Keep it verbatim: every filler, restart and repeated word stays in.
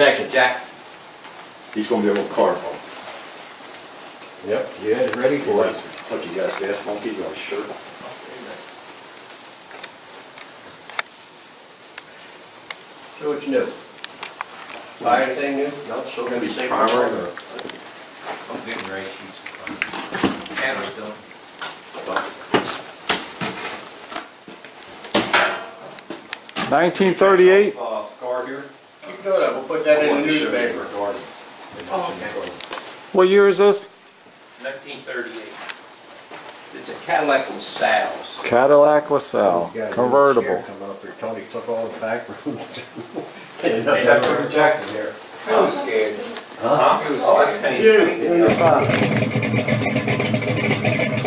Section. Jack. He's going to be able to carve off. Yep, you had it ready for us. Look, you guys, gas monkey, got a shirt on. So what's new? Buy anything new? No, still going to be safe. I'm getting gray sheets. Cameras don't. nineteen thirty-eight. Uh, guard here. Keep doing that. We'll put that in the newspaper. Oh, okay. What year is this? nineteen thirty-eight. It's a Cadillac LaSalle. Cadillac LaSalle. Convertible. Tony took all the back rooms. They never rejected here. I was scared. Huh? It was oh, I was painted.